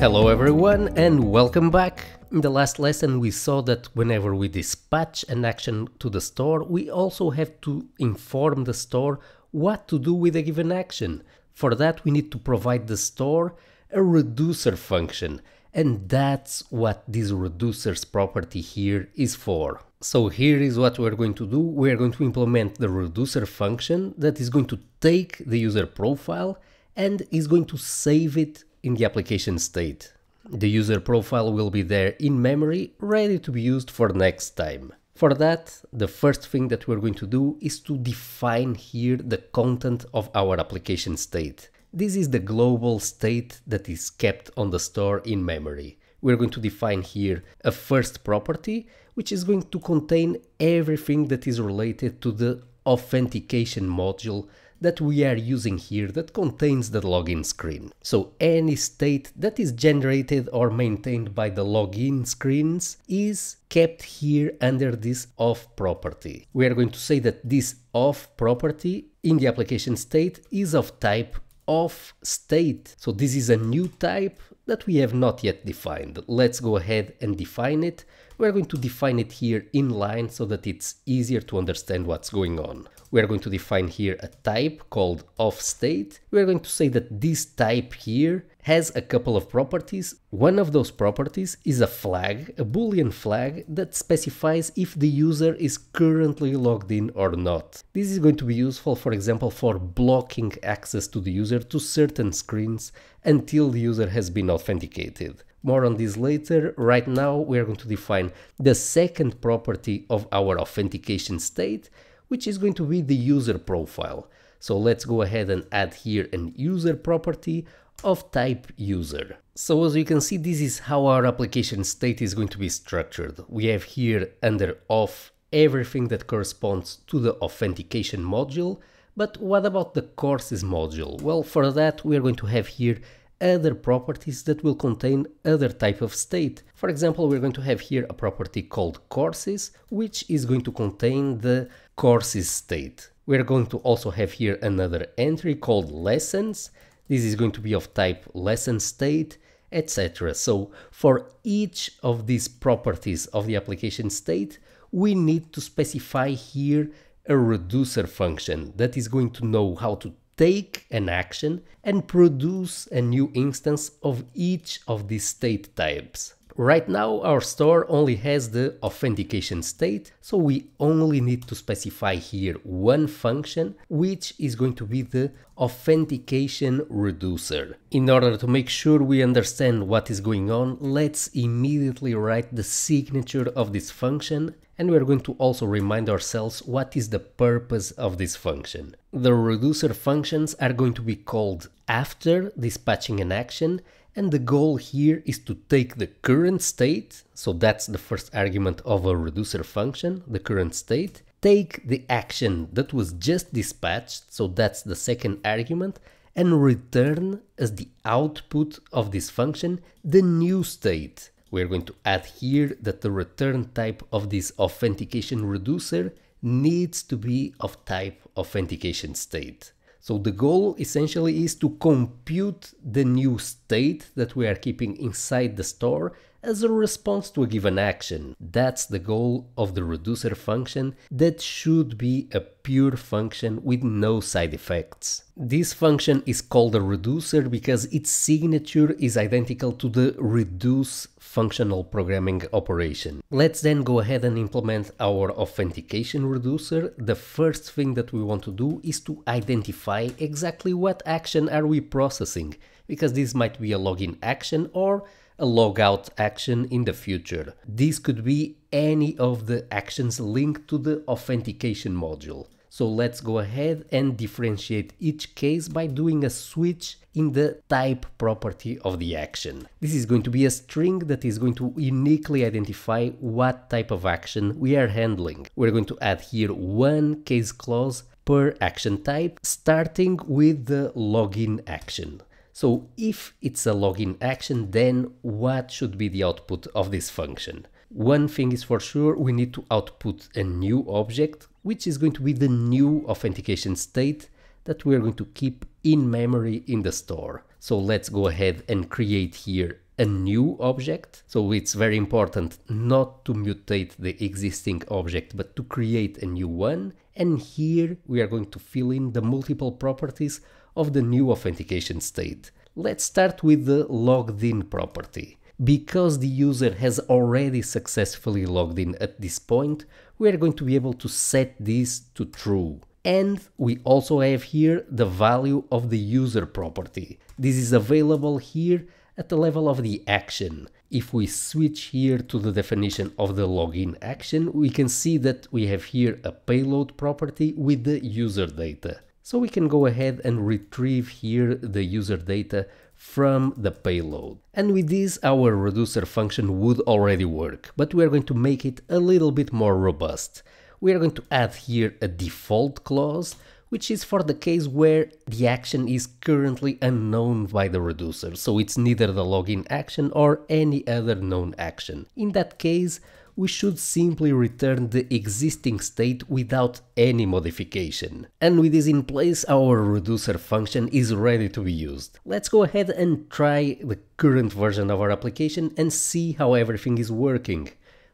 Hello everyone and welcome back! In the last lesson we saw that whenever we dispatch an action to the store, we also have to inform the store what to do with a given action. For that we need to provide the store a reducer function, and that's what this reducer's property here is for. So here is what we're going to do. We're going to implement the reducer function that is going to take the user profile and is going to save it in the application state. The user profile will be there in memory, ready to be used for next time. For that, the first thing that we're going to do is to define here the content of our application state. This is the global state that is kept on the store in memory. We're going to define here a first property, which is going to contain everything that is related to the authentication module that we are using here, that contains the login screen. So any state that is generated or maintained by the login screens is kept here under this auth property. We are going to say that this auth property in the application state is of type authState. So this is a new type that we have not yet defined. Let's go ahead and define it. We're going to define it here in line so that it's easier to understand what's going on. We're going to define here a type called authState. We're going to say that this type here has a couple of properties. One of those properties is a flag, a Boolean flag, that specifies if the user is currently logged in or not. This is going to be useful, for example, for blocking access to the user to certain screens until the user has been authenticated. More on this later. Right now we are going to define the second property of our authentication state, which is going to be the user profile. So let's go ahead and add here an user property of type user. So as you can see, this is how our application state is going to be structured. We have here under auth everything that corresponds to the authentication module. But what about the courses module? Well, for that we are going to have here other properties that will contain other type of state. For example, we're going to have here a property called courses, which is going to contain the courses state. We're going to also have here another entry called lessons. This is going to be of type lesson state, etc. So for each of these properties of the application state, we need to specify here a reducer function that is going to know how to take an action and produce a new instance of each of these state types. Right now our store only has the authentication state, so we only need to specify here one function, which is going to be the authentication reducer. In order to make sure we understand what is going on, let's immediately write the signature of this function, and we're going to also remind ourselves what is the purpose of this function. The reducer functions are going to be called after dispatching an action, and the goal here is to take the current state, so that's the first argument of a reducer function, the current state, take the action that was just dispatched, so that's the second argument, and return as the output of this function the new state. We're going to add here that the return type of this authentication reducer needs to be of type authentication state. So the goal essentially is to compute the new state that we are keeping inside the store as a response to a given action. That's the goal of the reducer function, that should be a pure function with no side effects. This function is called a reducer because its signature is identical to the reduce functional programming operation. Let's then go ahead and implement our authentication reducer. The first thing that we want to do is to identify exactly what action are we processing, because this might be a login action or a logout action in the future. This could be any of the actions linked to the authentication module. So let's go ahead and differentiate each case by doing a switch in the type property of the action. This is going to be a string that is going to uniquely identify what type of action we are handling. We're going to add here one case clause per action type, starting with the login action. So if it's a login action, then what should be the output of this function? One thing is for sure, we need to output a new object, which is going to be the new authentication state that we're going to keep in memory in the store. So let's go ahead and create here a new object. So it's very important not to mutate the existing object, but to create a new one. And here we are going to fill in the multiple properties of the new authentication state. Let's start with the logged in property. Because the user has already successfully logged in at this point, we are going to be able to set this to true. And we also have here the value of the user property. This is available here at the level of the action. If we switch here to the definition of the login action, we can see that we have here a payload property with the user data. So we can go ahead and retrieve here the user data from the payload. And with this, our reducer function would already work, but we are going to make it a little bit more robust. We are going to add here a default clause, which is for the case where the action is currently unknown by the reducer, so it's neither the login action or any other known action. In that case, we should simply return the existing state without any modification. And with this in place, our reducer function is ready to be used. Let's go ahead and try the current version of our application and see how everything is working.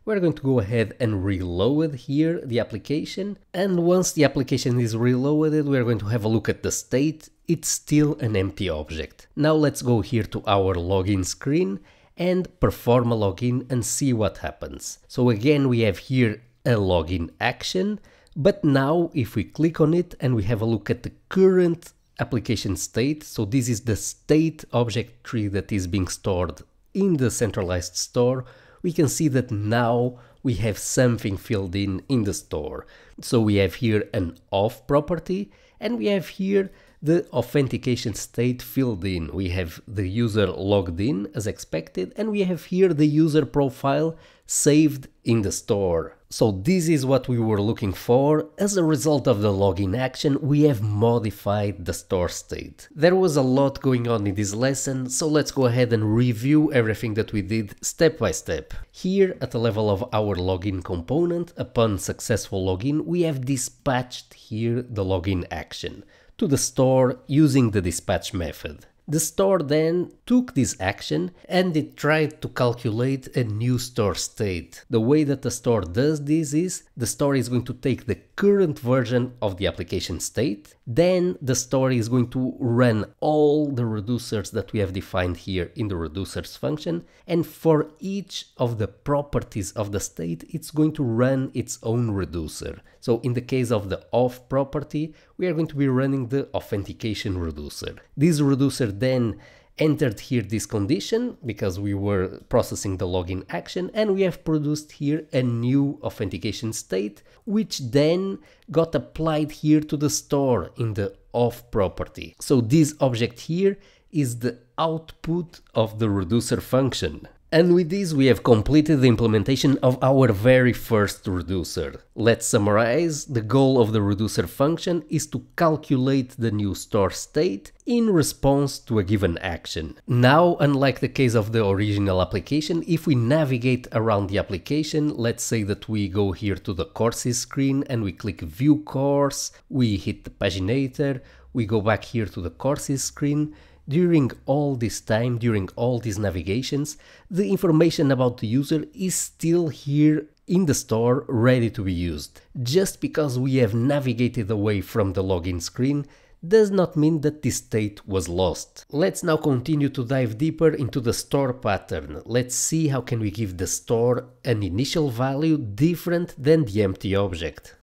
We're going to go ahead and reload here the application. And once the application is reloaded, we're going to have a look at the state. It's still an empty object. Now let's go here to our login screen and perform a login and see what happens. So again, we have here a login action, but now if we click on it and we have a look at the current application state, so this is the state object tree that is being stored in the centralized store, we can see that now we have something filled in the store. So we have here an auth property and we have here the authentication state filled in. We have the user logged in as expected and we have here the user profile saved in the store. So this is what we were looking for. As a result of the login action, we have modified the store state. There was a lot going on in this lesson, so let's go ahead and review everything that we did step by step. Here, at the level of our login component, upon successful login, we have dispatched here the login action to the store using the dispatch method. The store then took this action and it tried to calculate a new store state. The way that the store does this is, the store is going to take the current version of the application state, then the store is going to run all the reducers that we have defined here in the reducers function, and for each of the properties of the state, it's going to run its own reducer. So in the case of the auth property, we are going to be running the authentication reducer. This reducer then entered here this condition because we were processing the login action and we have produced here a new authentication state which then got applied here to the store in the auth property. So this object here is the output of the reducer function. And with this we have completed the implementation of our very first reducer. Let's summarize, the goal of the reducer function is to calculate the new store state in response to a given action. Now, unlike the case of the original application, if we navigate around the application, let's say that we go here to the courses screen and we click view course, we hit the paginator, we go back here to the courses screen. During all this time, during all these navigations, the information about the user is still here in the store ready to be used. Just because we have navigated away from the login screen does not mean that this state was lost. Let's now continue to dive deeper into the store pattern. Let's see how can we give the store an initial value different than the empty object.